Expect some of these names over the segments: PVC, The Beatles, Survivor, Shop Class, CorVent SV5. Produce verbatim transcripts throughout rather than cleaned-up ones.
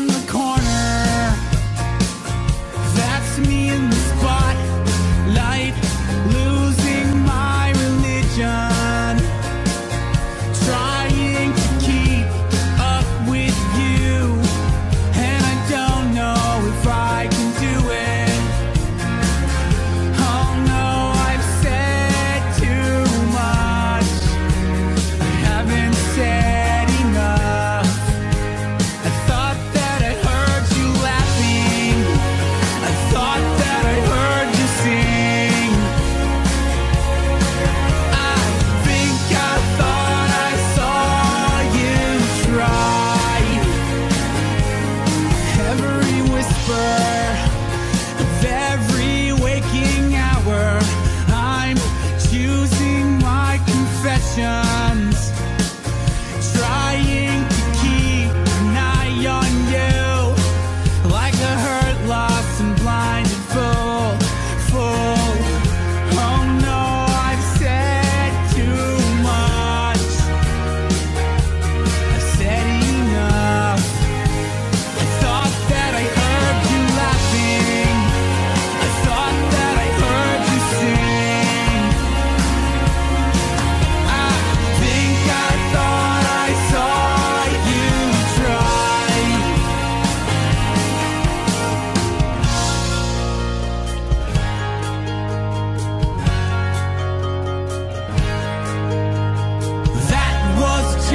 in the corner. That's me in the spotlight, losing my religion, trying to keep up with you, and I don't know if I can do it. Oh no, I've said too much, I haven't said trying to keep an eye on you, like a hurt, lost, and blinded fool, fool. Oh no, I've said too much, I've said enough. I thought that I heard you laughing, I thought that I heard you sing. I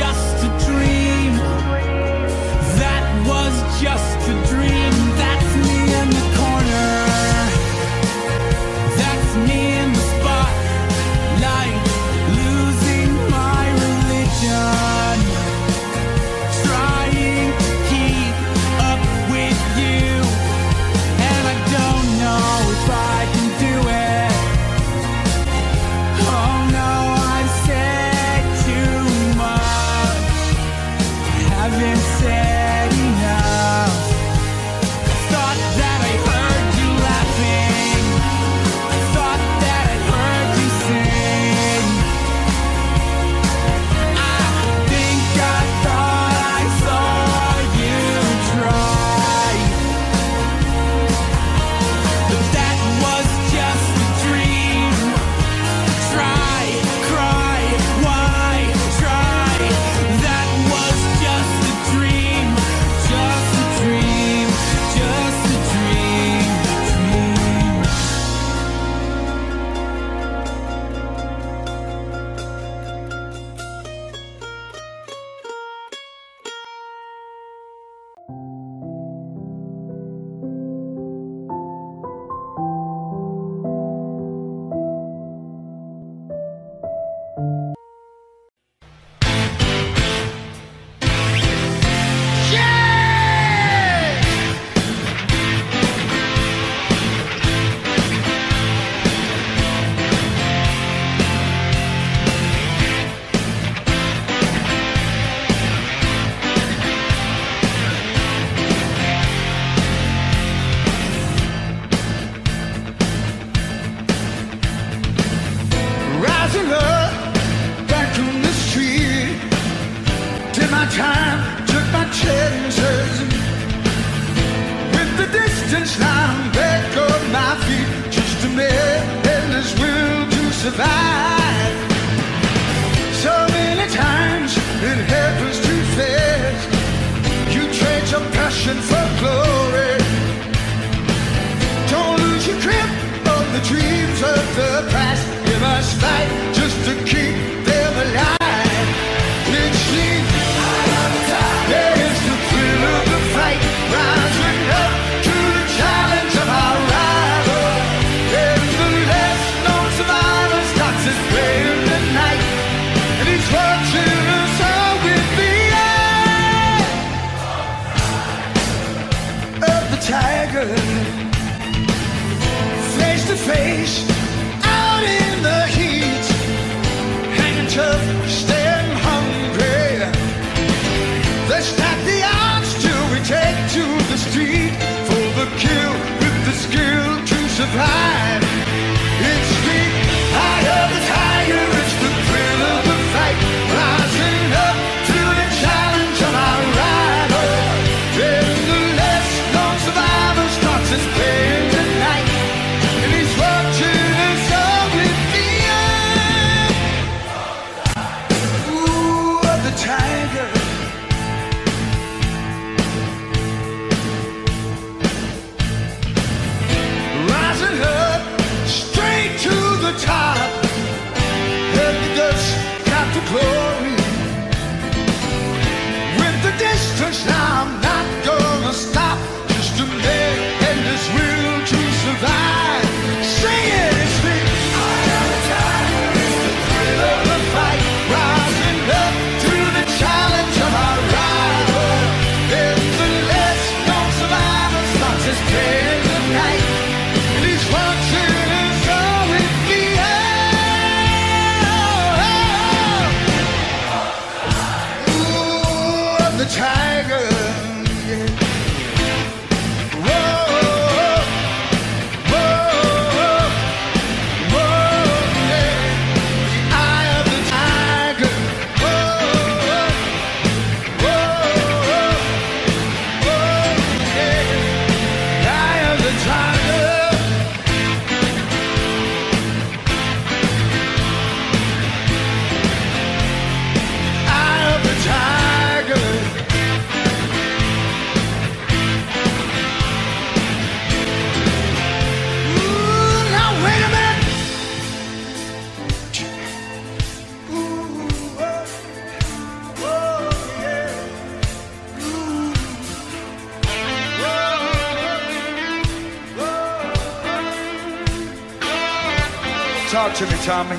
just a dream. That's me in the corner, that's me in the spotlight, losing my religion, trying to keep up with you, and I don't know if I can do it. Oh no, I've said too much, I haven't said survive. So many times it happens too fast. You trade your passion for glory. Don't lose your grip on the dreams of the past. You must fight just to keep them alive. It's sleep. There is the thrill of the fight. Rising up to the challenge of our rival. There's the last known survivor. It's way in the night, and he's watching us all with the eye of the tiger. Face to face, out in the heat, hanging tough, staying hungry. Let's stack the odds till we take to the street, for the kill with the skill to survive. It's sweet. Eye of the tiger, it's the thrill of the fight, rising up to the challenge of our rival. out to me, Tommy.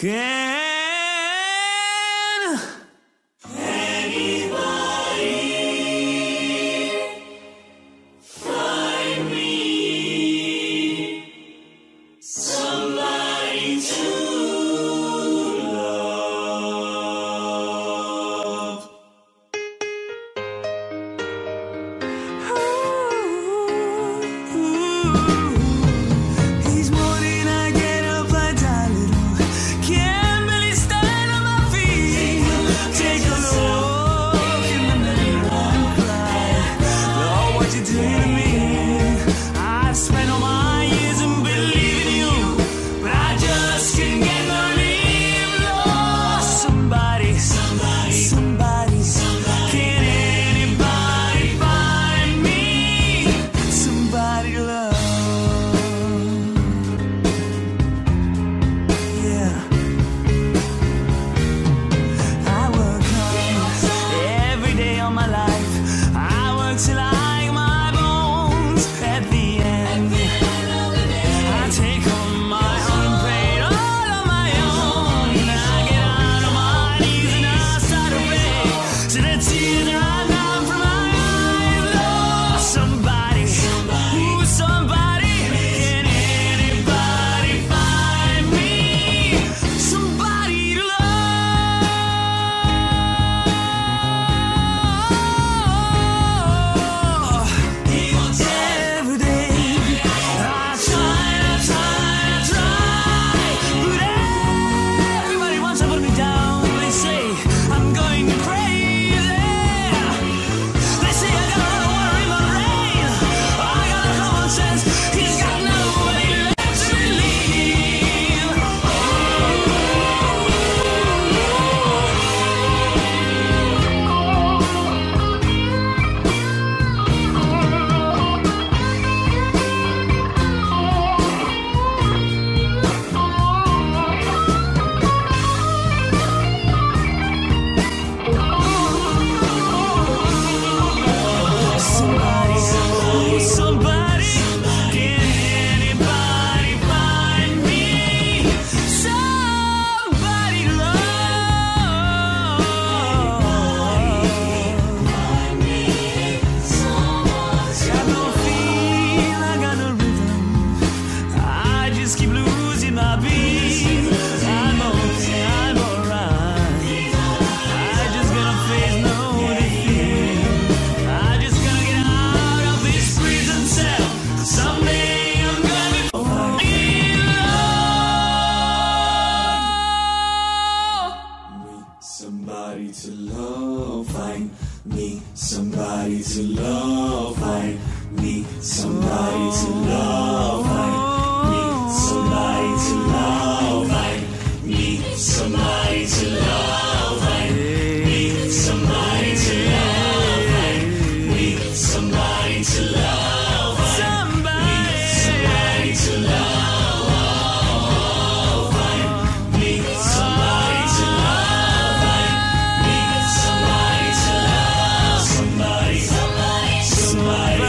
Can anybody find me somebody to love? Ooh, ooh. Love Somebody to love, I need somebody to love, I need somebody to love, I need somebody to love, I need somebody to love, I need somebody to love, I need somebody to love, I need somebody to love, somebody, somebody, somebody. Somebody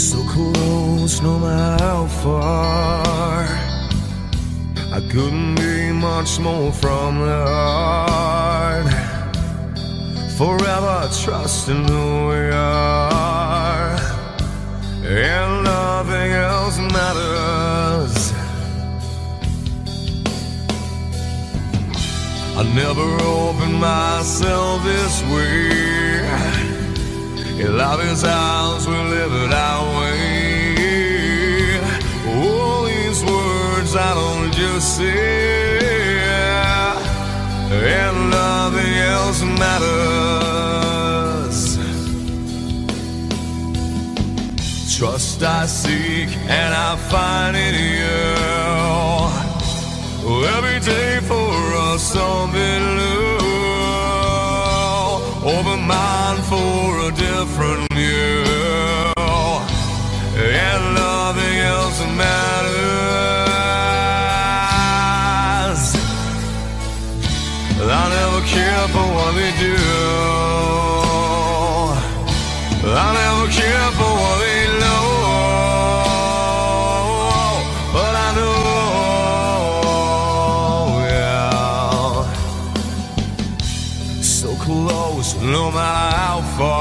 So close, no matter how far, I couldn't be much more from the heart. Forever trusting who we are, and nothing else matters. I never opened myself this way. In love is ours, we live it our way. All these words I don't just say, and nothing else matters. Trust I seek and I find in you. Every day for us something new. Open mind for a different view, and nothing else matters. I never care for what they do, I never care for what they know, but I know, yeah. So close, no matter how far,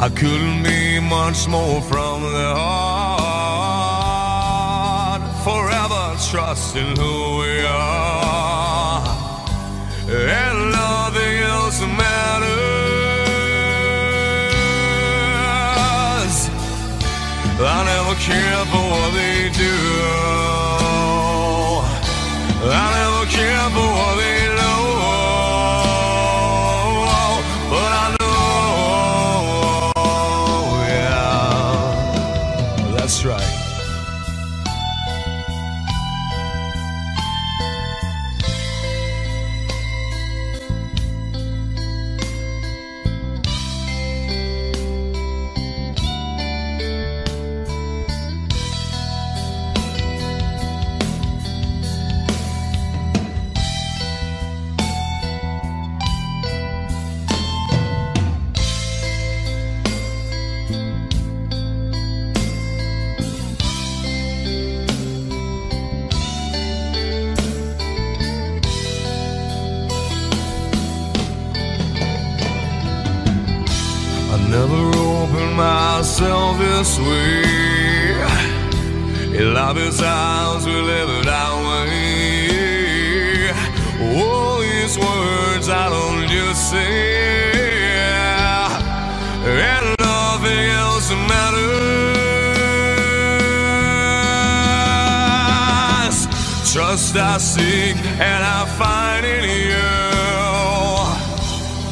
I couldn't be much more from the heart. Forever trusting who we are, and nothing else matters. I never care for what they do, I never care for what they do. This way, in love is ours, we live it our way. All these words I don't just say, and nothing else matters. Trust I seek and I find in you.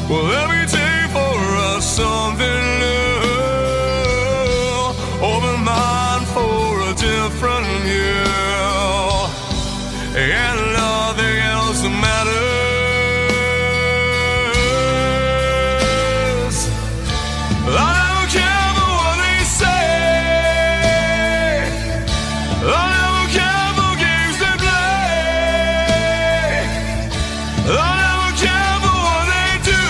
Well, every day for us something new. Front of you, and nothing else matters. I don't care for what they say, I don't care for games they play, I never care for what they do,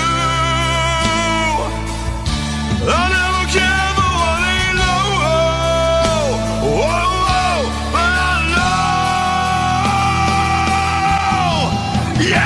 I never care for what they know. Whoa. Yeah!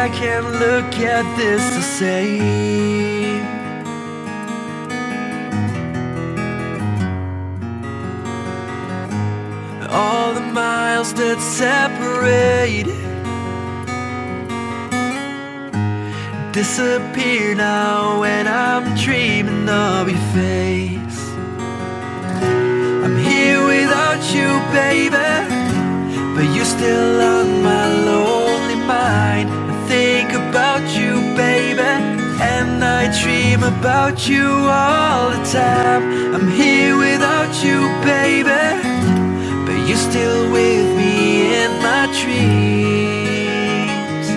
I can't look at this the same. All the miles that separate disappear now when I'm dreaming of your face. I'm here without you, baby, but you're still on my lonely mind. Think about you, baby, and I dream about you all the time. I'm here without you, baby, but you're still with me in my dreams.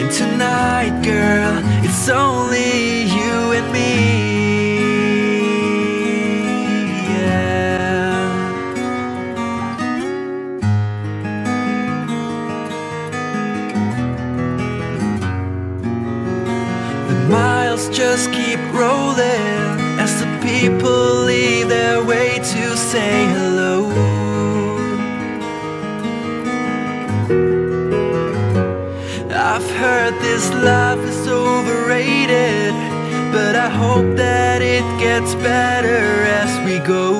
And tonight, girl, it's only you and me, yeah. Miles just keep rolling as the people leave their way to say hello. I've heard this life is overrated, but I hope that it gets better as we go.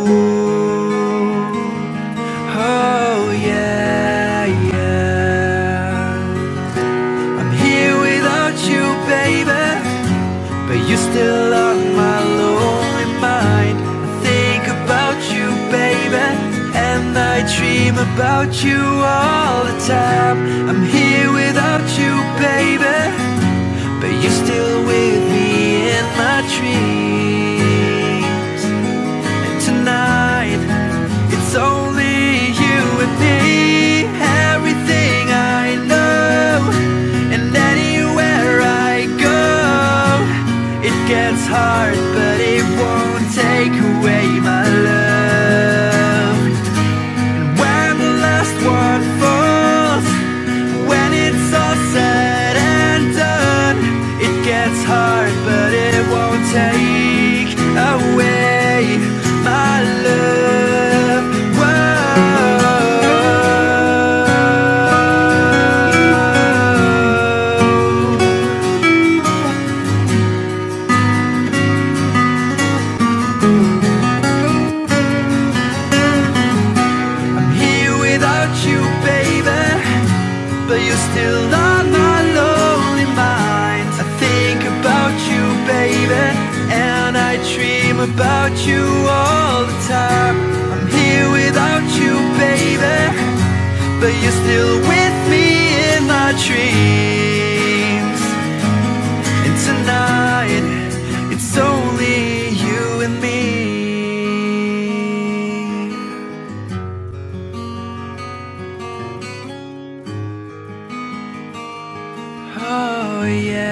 Oh yeah, yeah. I'm here without you, baby, but you're still on my lonely mind. I think about you, baby, and I dream about you all the time. I'm here without you, baby, but you're still with me in my dreams. And tonight, it's only you and me. Everything I know, and anywhere I go, it gets hard, but it won't take away my love. And when the last one falls, when it's all said and done, it gets hard, but it won't take away my love. About you all the time. I'm here without you, baby, but you're still with me in my dreams. And tonight, it's only you and me. Oh yeah.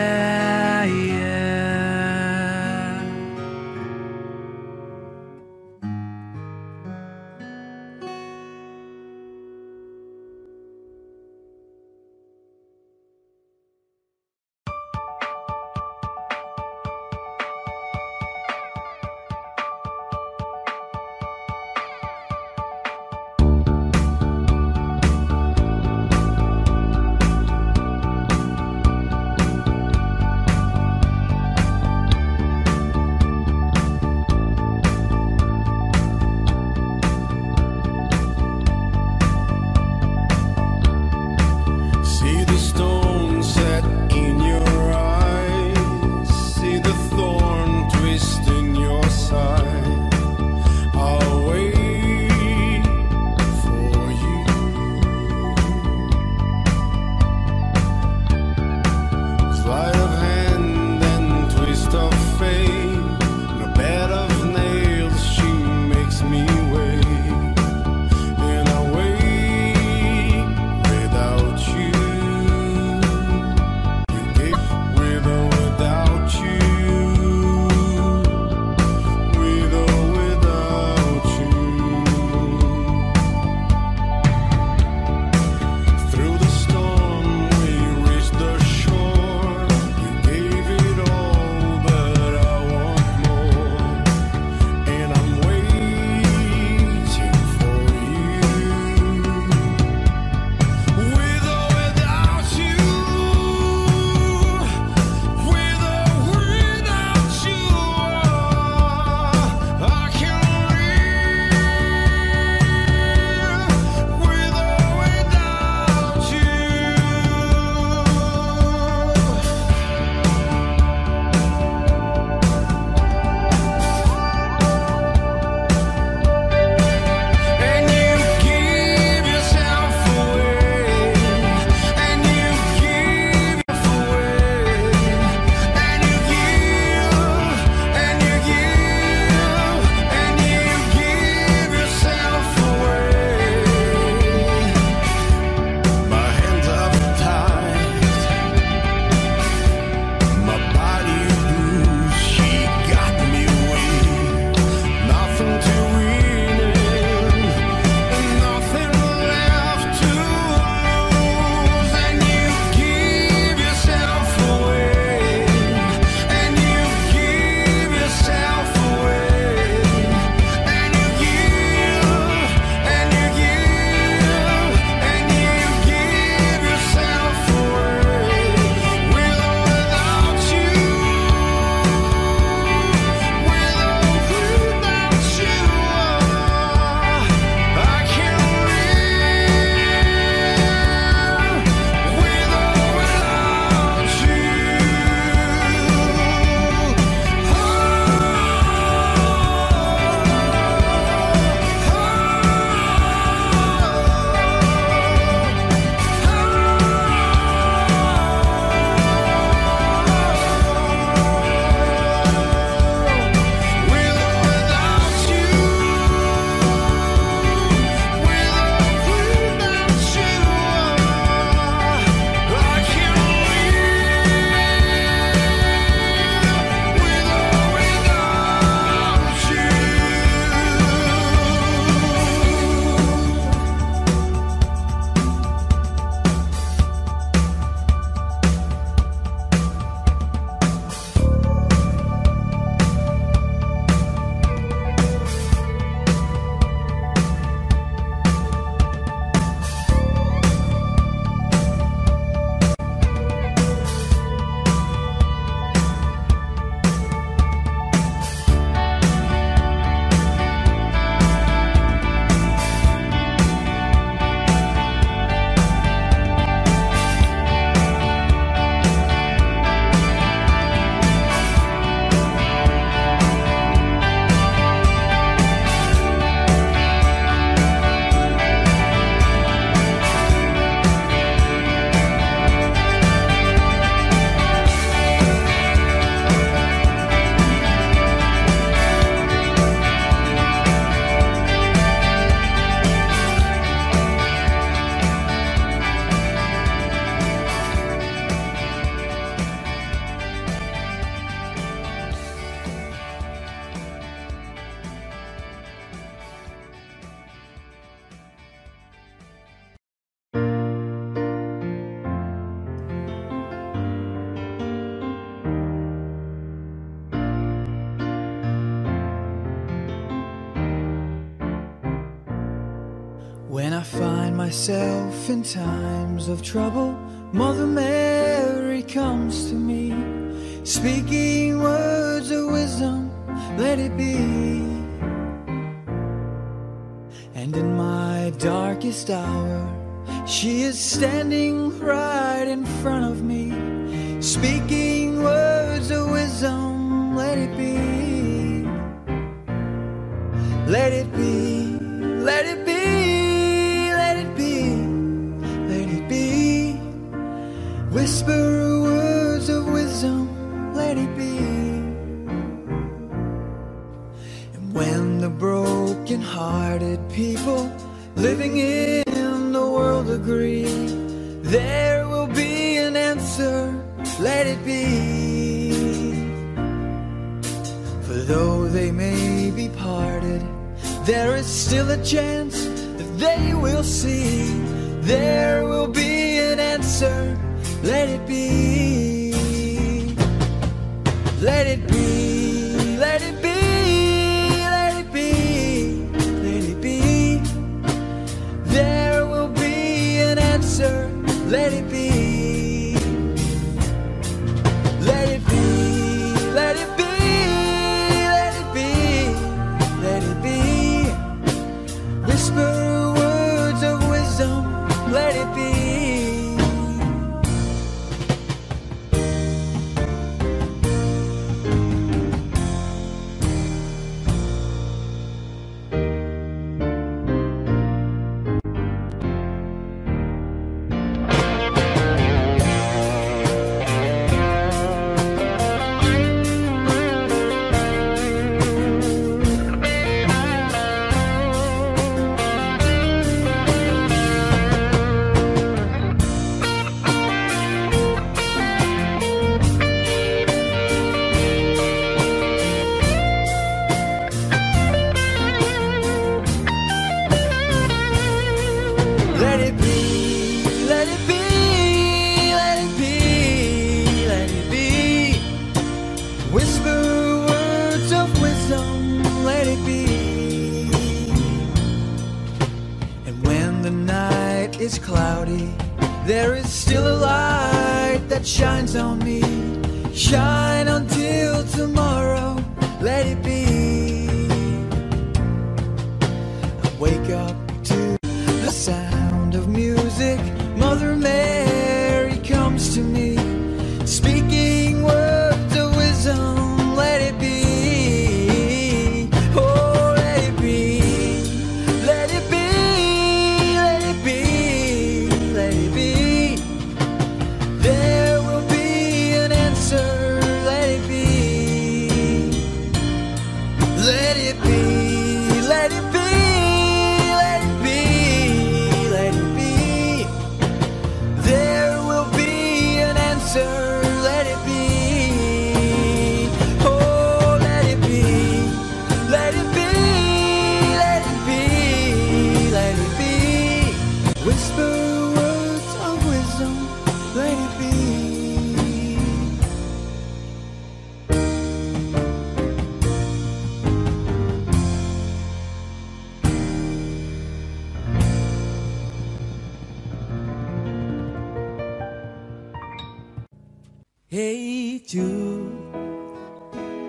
Myself in times of trouble, Mother Mary comes to me, speaking words of wisdom, let it be. And in my darkest hour, she is standing right in front of me, speaking words of wisdom. Let it be, let it be, let it be, let it be, let it be. Whisper words of wisdom, let it be. And when the broken-hearted people living in the world agree, there will be an answer, let it be. For though they may be parted, there is still a chance that they will see. There will be an answer, let it be. Let it be, let it be, let it be, let it be. There will be an answer, let it be. Let it be, let it be, let it be, let it be. Whisper words of wisdom, let it be. It's cloudy, there is still a light that shines on me. Shine until tomorrow, let it be. I wake up to the sound of music. Mother Mary comes to me, speaking words of wisdom, let it be. Hate you,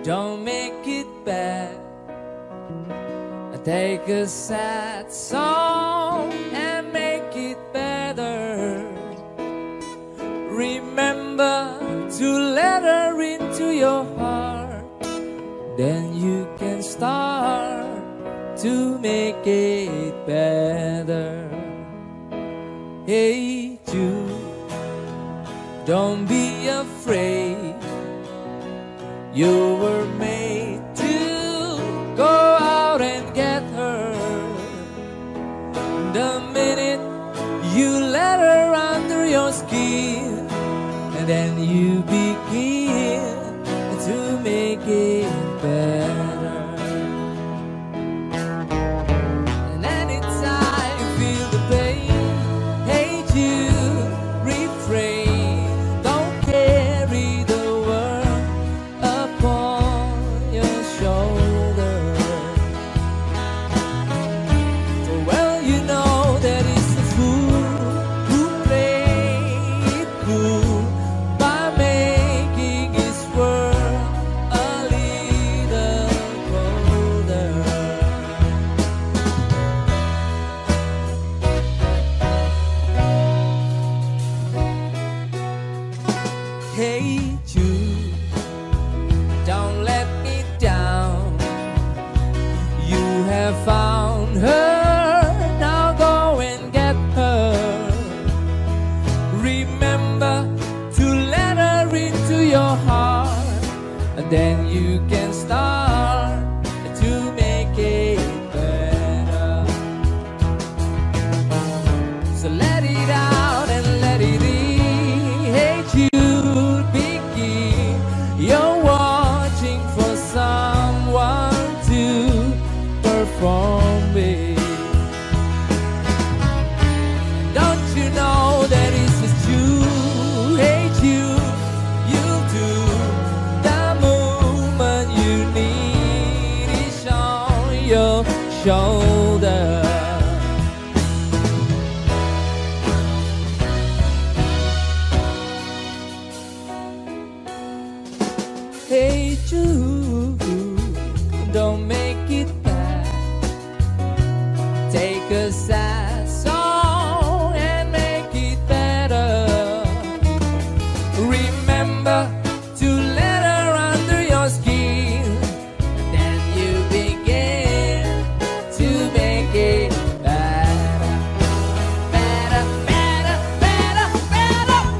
don't make it bad. I take a sad song and make it better. Remember to let her into your heart, then you can start to make it better. Hate you, don't be afraid. You were made to go out and get her. The minute you let her under your skin, and then you begin to make it better. By making his world a leader. hate you. Don't let me down. You have found her, now go and get her. Remember to let her into your heart, and then you can start to make it better. So let it out and let it in. Hate you, Biggie. You're watching for someone to perform it. Don't you know that it's just you? Hate you, you do. The movement you need is on your shoulder. Hate you, don't make it bad. Take a sad song and make it better. Remember to let her under your skin, and then you begin to make it better, better, better, better, better.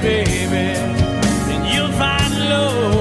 Baby, and you'll find love.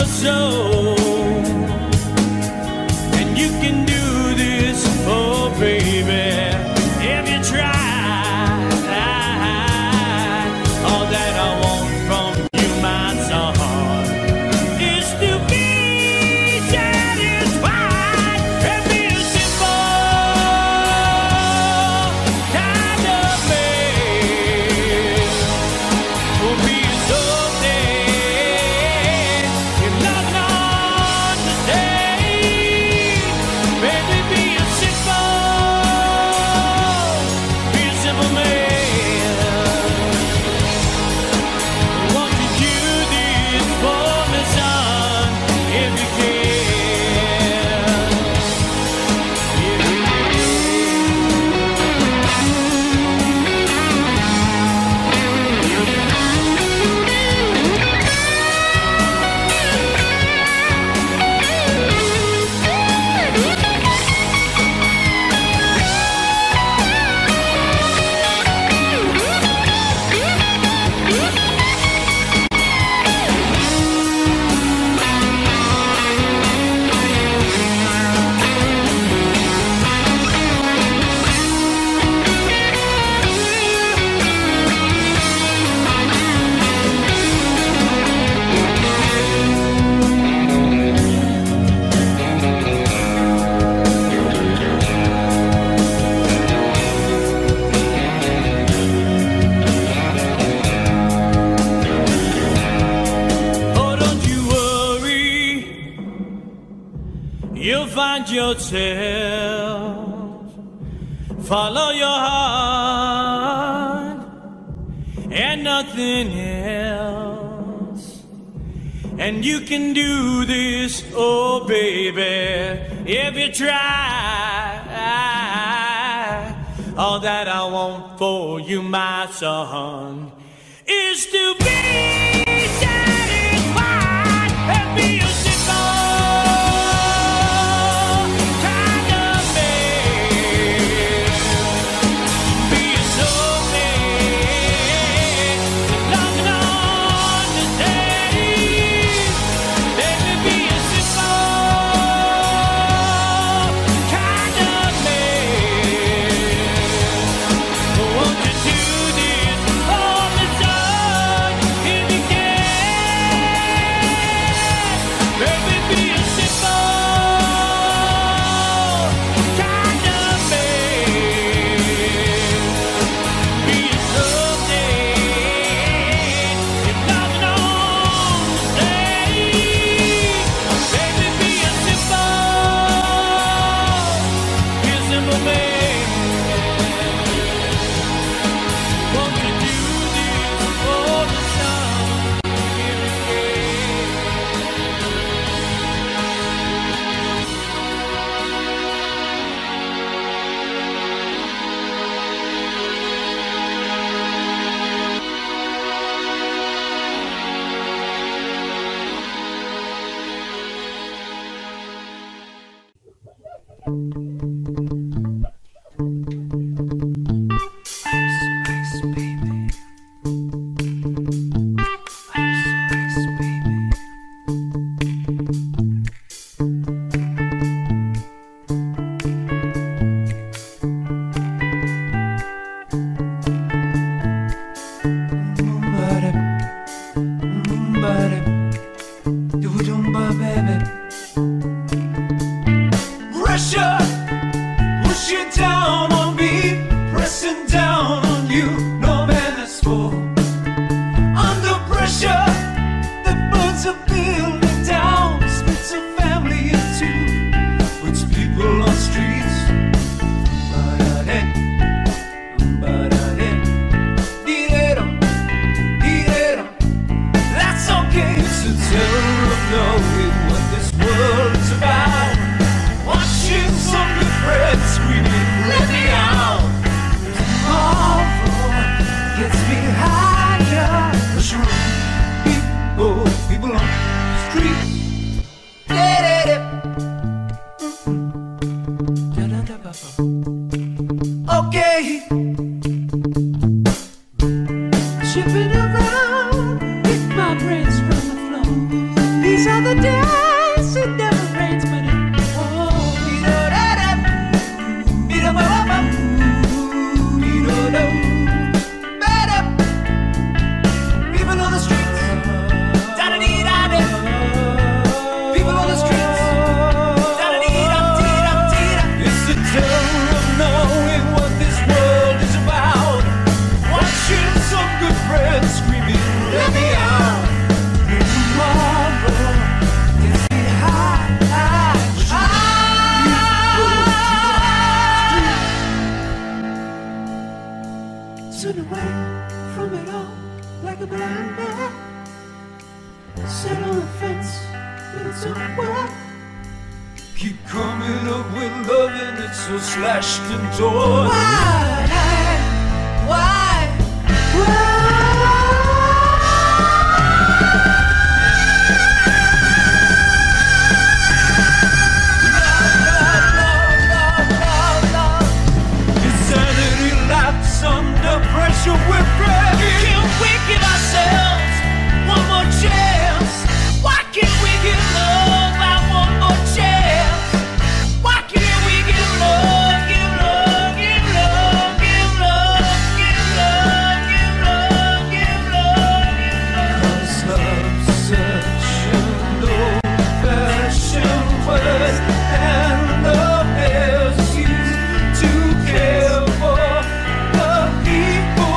your soul. And you can do this, oh baby, if you try. All that I want from you, my son, is to be satisfied and be a simple kind of man. Will be a someday if love's not to stay. Baby, be a simple, be a simple man. You'll find yourself, follow your heart and nothing else. And you can do this, oh baby, if you try. All that I want for you, my son, is to be satisfied and be a simple. Baby, Russia. Settle the fence, but it's not work. Keep coming up with love and it's so slashed and torn. Why? Why? Why? We're ready. Can we give ourselves one more chance? Why can't we give love out one more chance? Why can't we give love, give love, give love, give love, give love, give love, give love, give love? 'Cause love's such an old-fashioned word, and love is used to care for the people.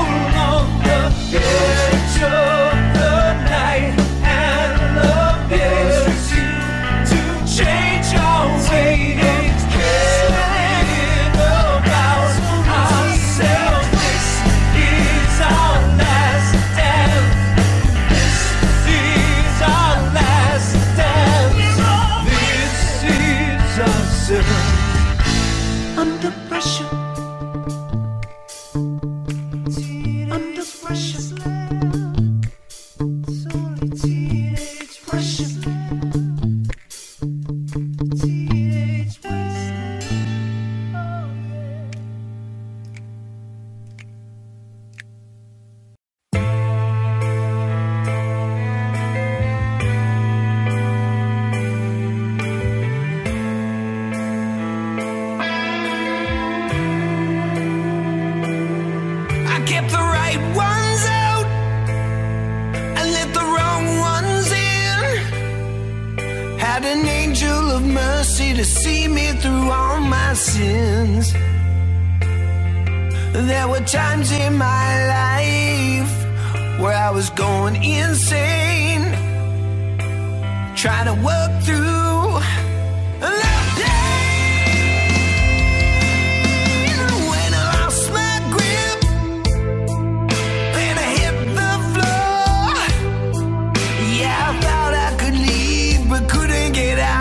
Under pressure, under pressure, teenage pressure, teenage to see me through all my sins. There were times in my life where I was going insane, trying to work through the pain. When I lost my grip and I hit the floor, yeah, I thought I could leave but couldn't get out.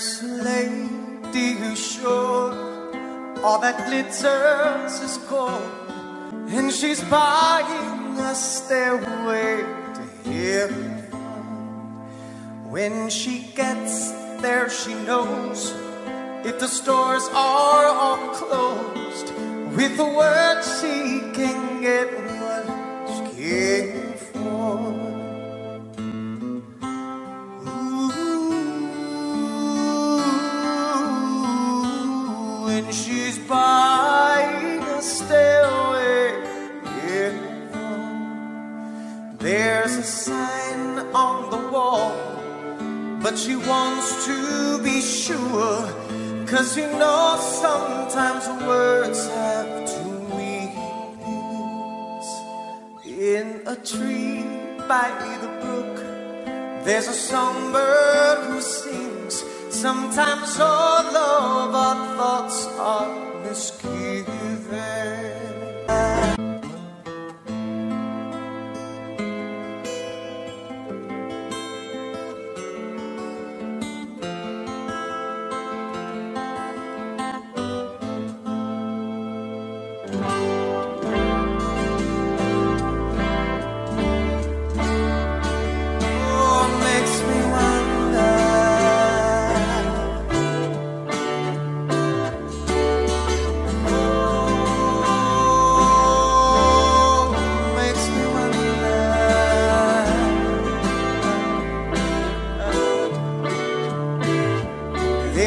fairest lady who showed all that glitters is gold, and she's buying a stairway to heaven. When she gets there, she knows if the stores are all closed, with the word she can get what she came for. She's buying a stairway in front. There's a sign on the wall, but she wants to be sure, 'cause you know sometimes words have two meanings. In a tree by the brook, there's a songbird who sings. Sometimes all of our thoughts are misgiven.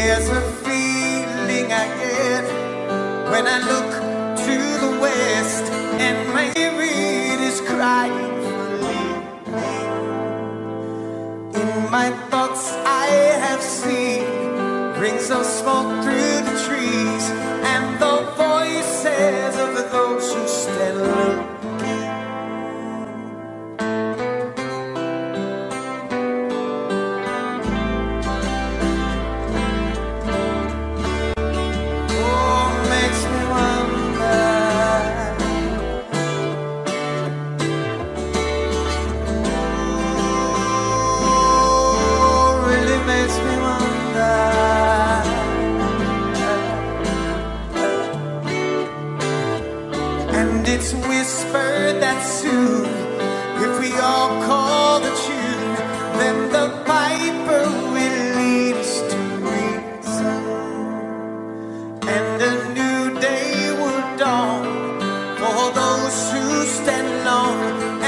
There's a feeling I get when I look to the west, and my spirit is crying for leaving. In my thoughts I have seen rings of smoke through the trees, and the voices of those who stand alone. It's whispered that soon, if we all call the tune, then the piper will lead us to reason, and a new day will dawn for those who stand long,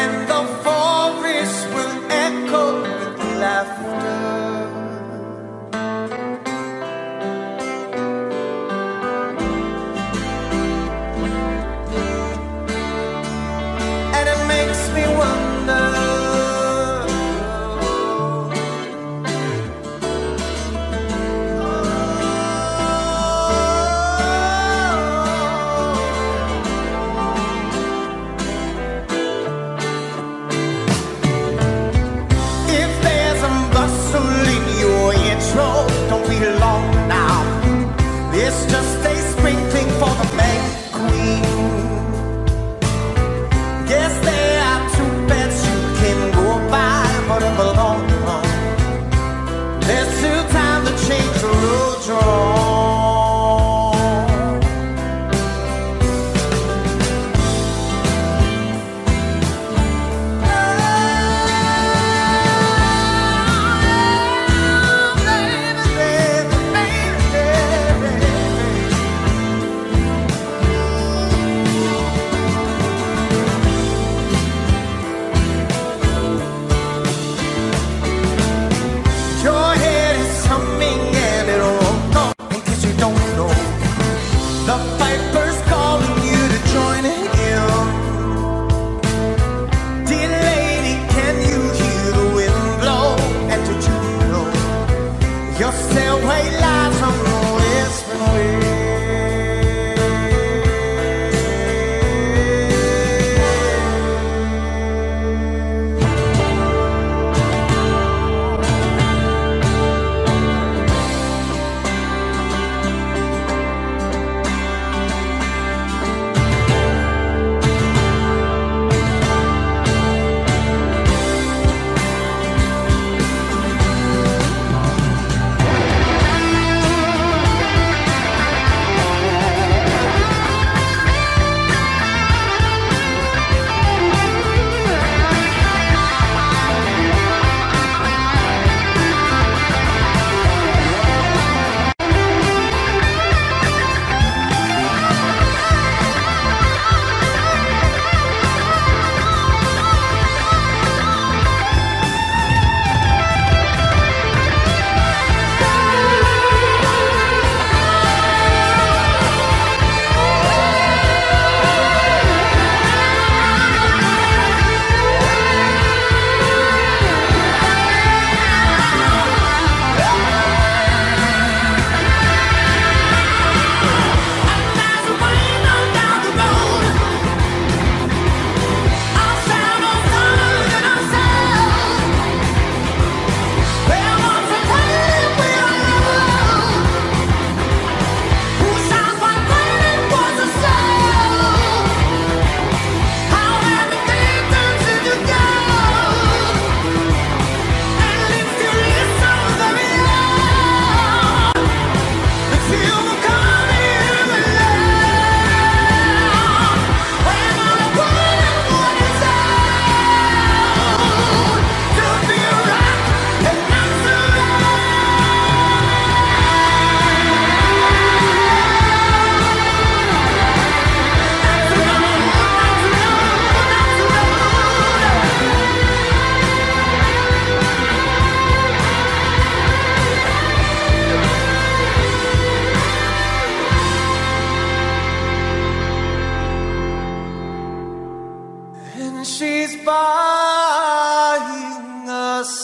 and the forest will echo with laughter. Us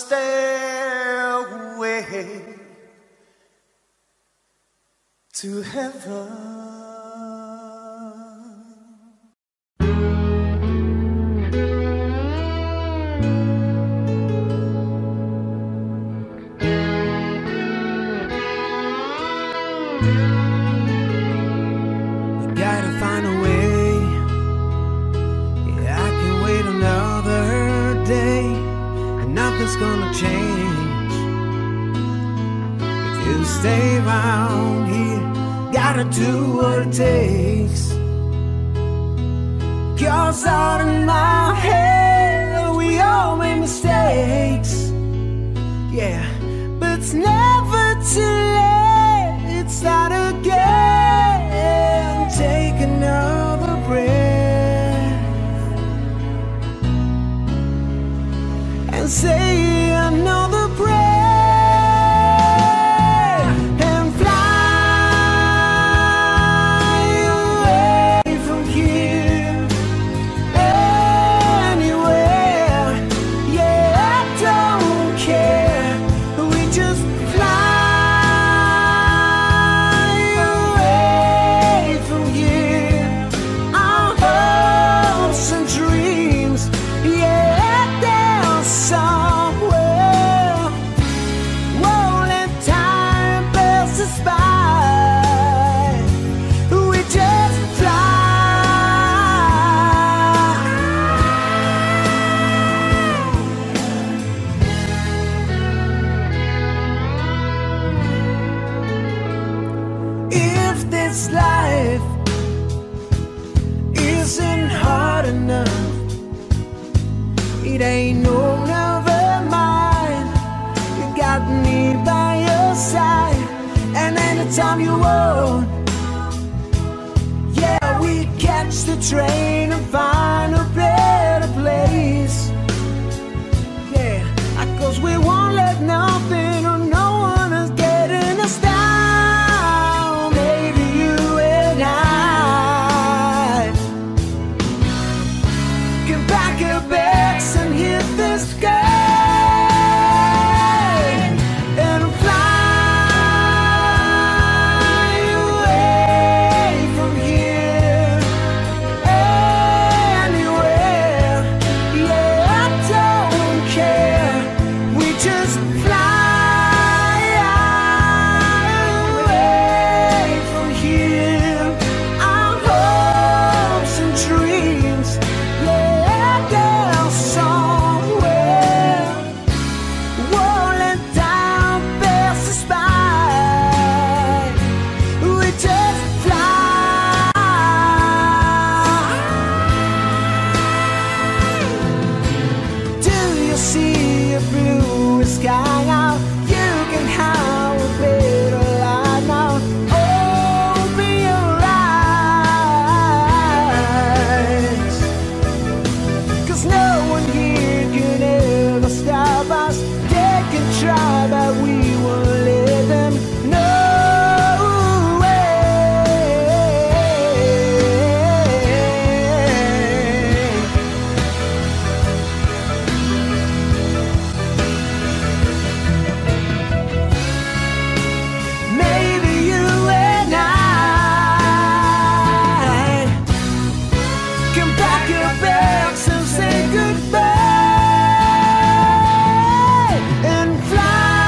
stairway to heaven. Nothing's gonna change if you stay around here. Gotta do what it takes. Cause out in my head we all make mistakes. Yeah, but it's never too late. It's not again. Take another breath and say another prayer and fly away from here, anywhere. Yeah, I don't care. We just fly away from here. Our hopes and dreams, yeah. Time you own. Yeah, we catch the train and find a better place. Yeah, cause we won't let nothing or no one else get in us down. Maybe you and I can pack our bags and hit the sky. And fly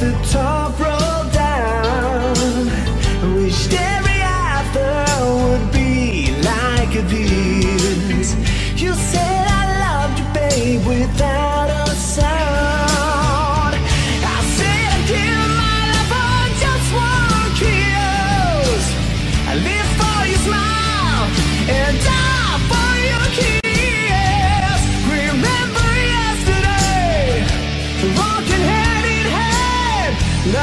the top rolled down. Wished every author would be like a Beatles. You said I loved you, babe, without a sound. I said I'd give my life for just one kiss. I live for your smile and die for your kiss. Remember yesterday, walking hand in hand.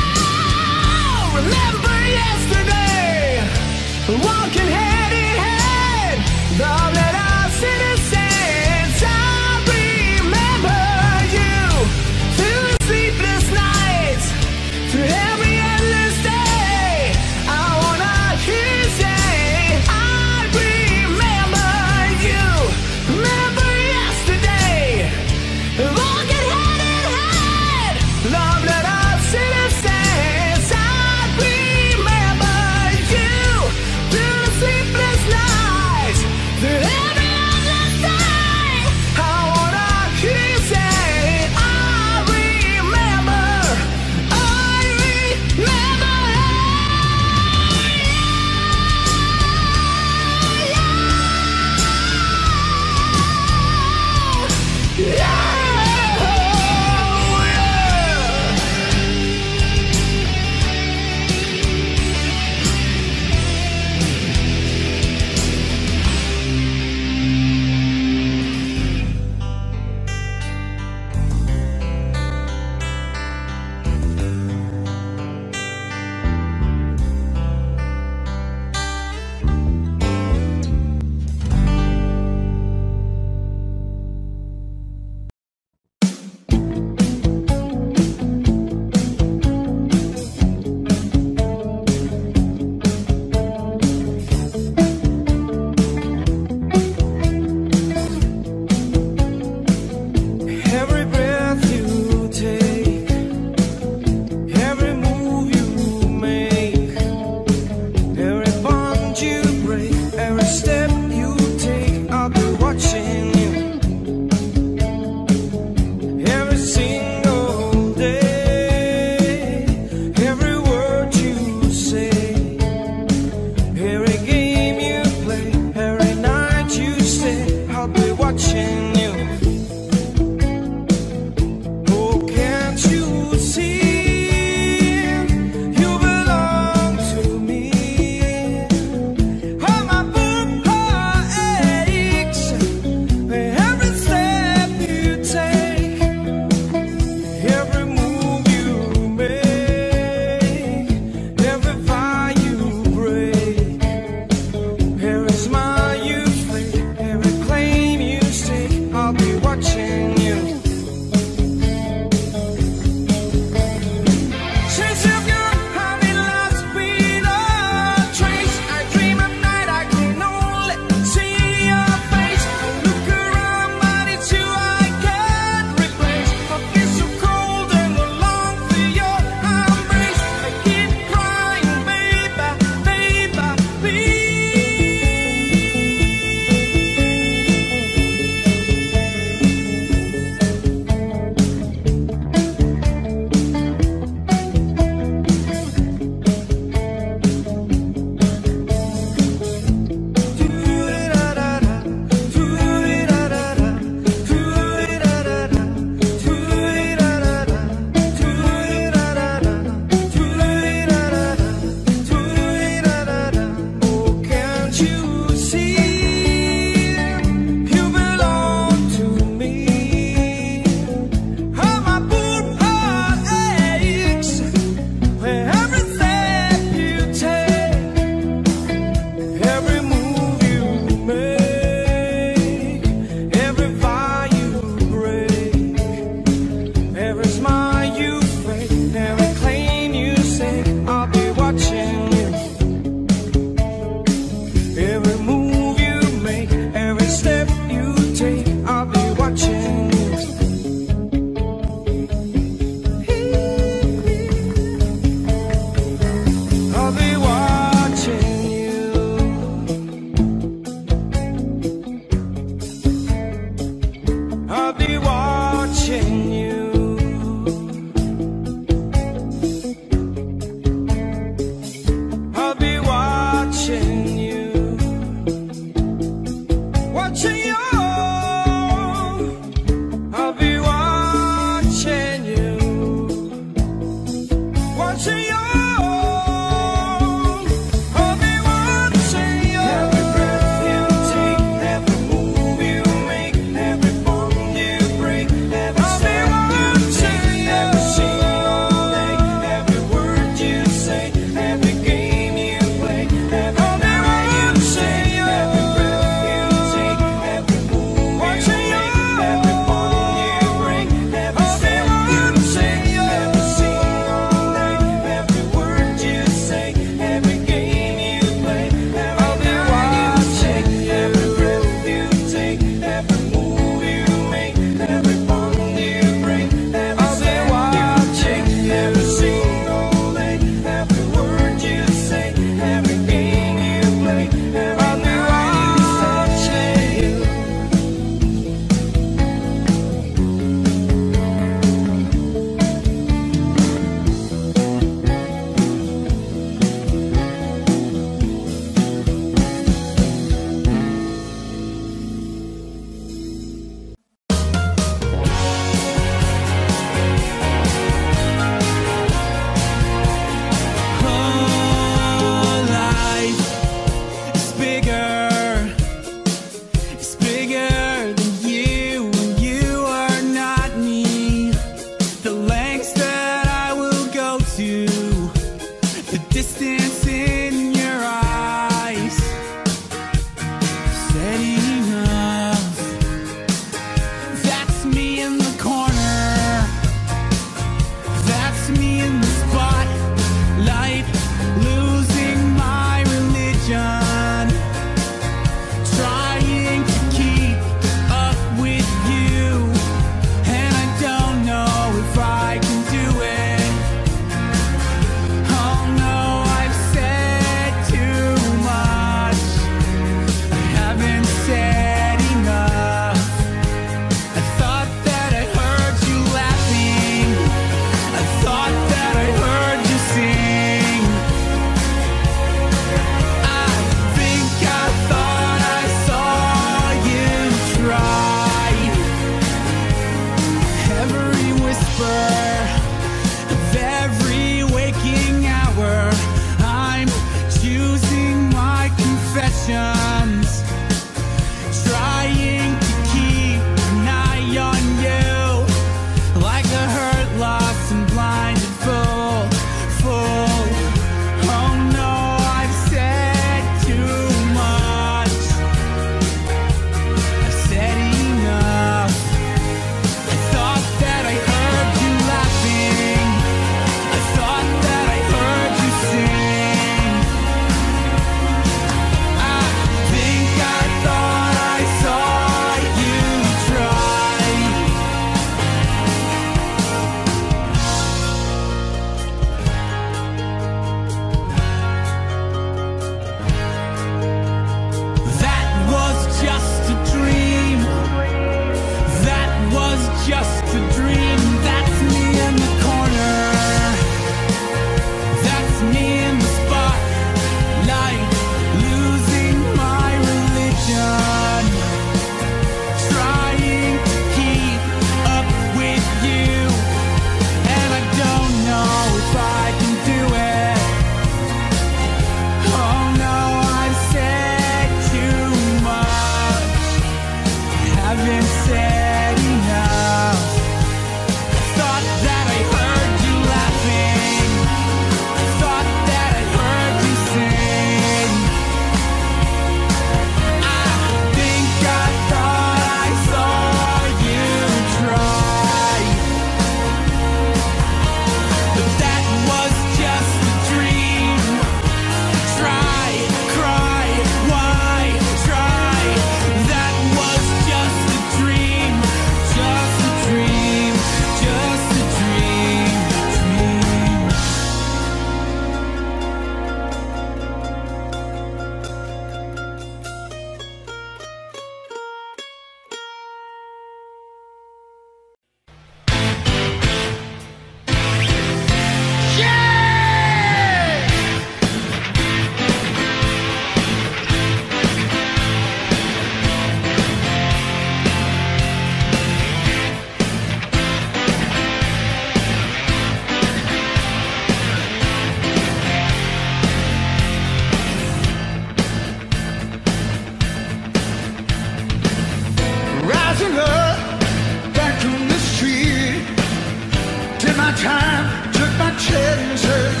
time, took my chances.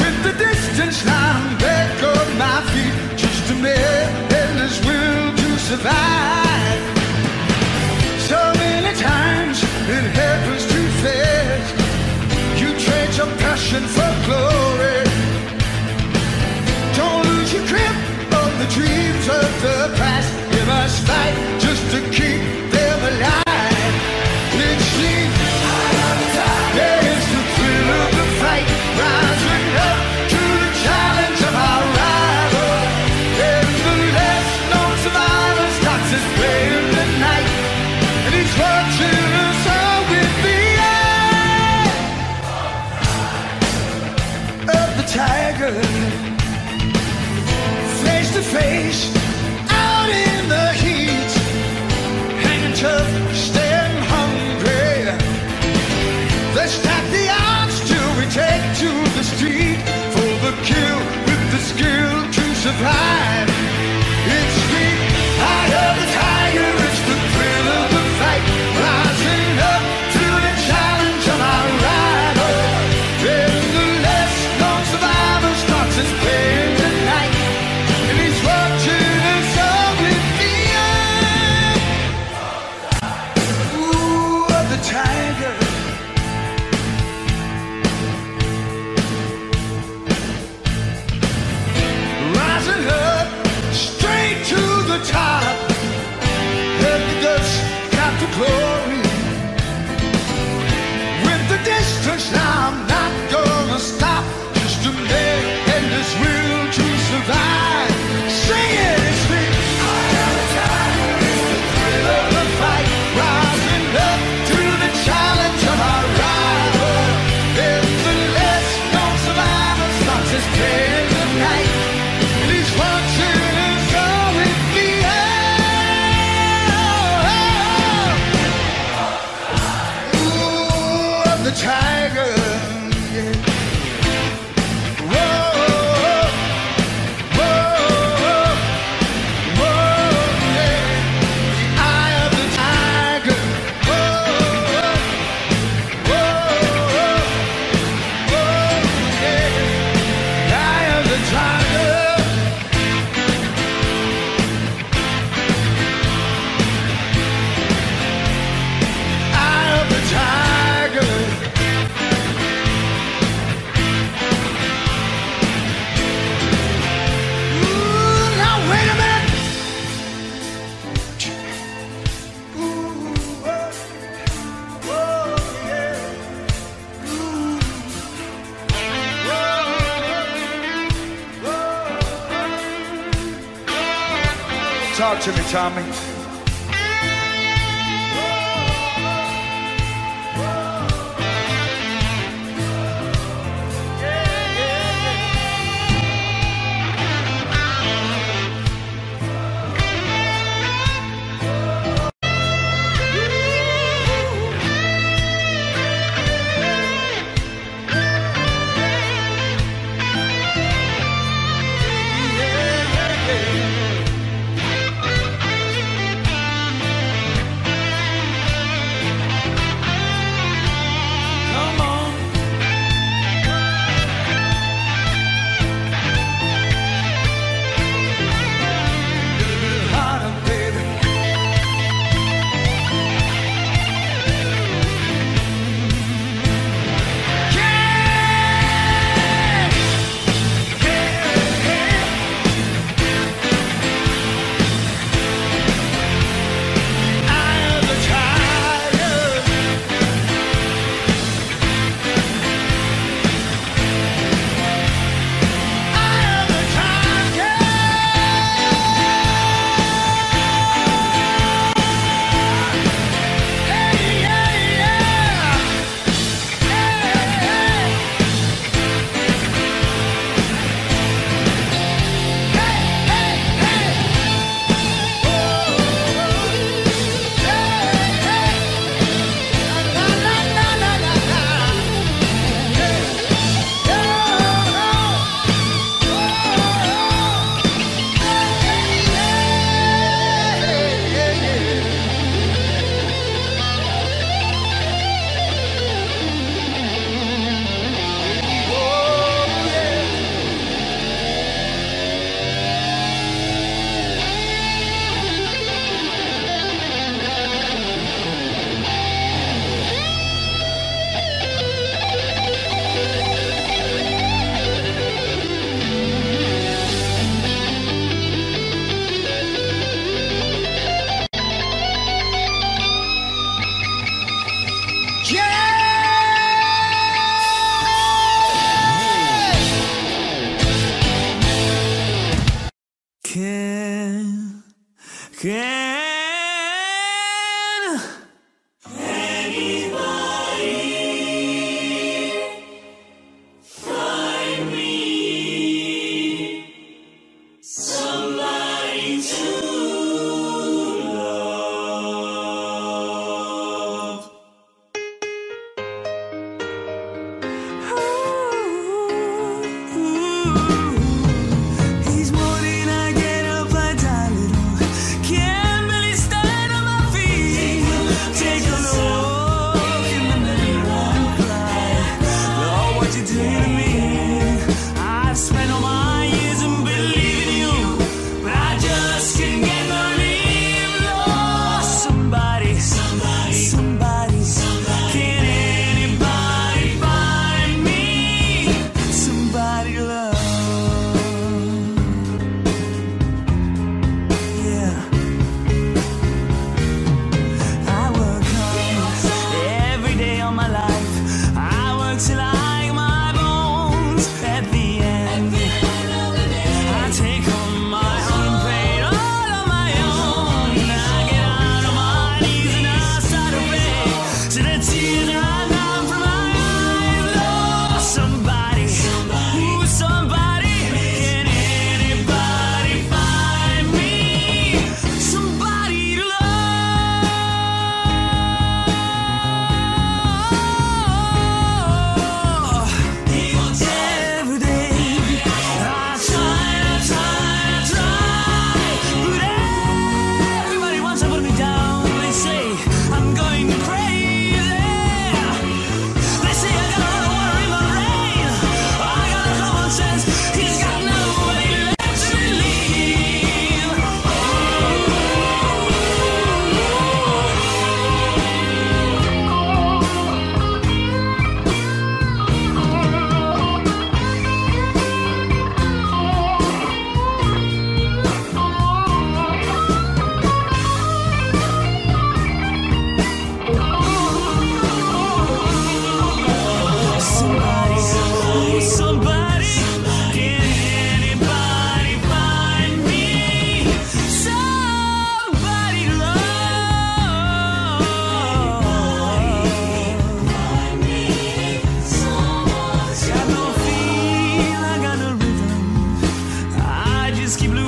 With the distance line back on my feet, just a mere endless will to survive. So many times it happens too fast. You trade your passion for glory. Don't lose your grip on the dreams of the past. You must fight just to keep them alive. Face to face, out in the heat, hanging tough, staying hungry. Let's stack the odds till we take to the street, for the kill with the skill to survive. It's the eye of the tiger, it's the thrill of the fight, rising up to the challenge of our rival. There's the less known survivor starts his play. Glory. With the distance now, I'm not gonna stop. Just a man and this will to survive. Sing it, it's the eye of the tiger, it's the thrill of the fight, rising up to the challenge of our rival. If the less known survivor starts his day in the night, and he's watching us go with the eye. Tiger, yeah. Whoa, whoa, whoa, yeah. The eye of the tiger. Whoa, whoa, whoa, yeah. The eye of the tiger. Eye of the tiger. Talk to me, Tommy. can, can anybody find me somebody to love? Ooh, ooh. Keep losing.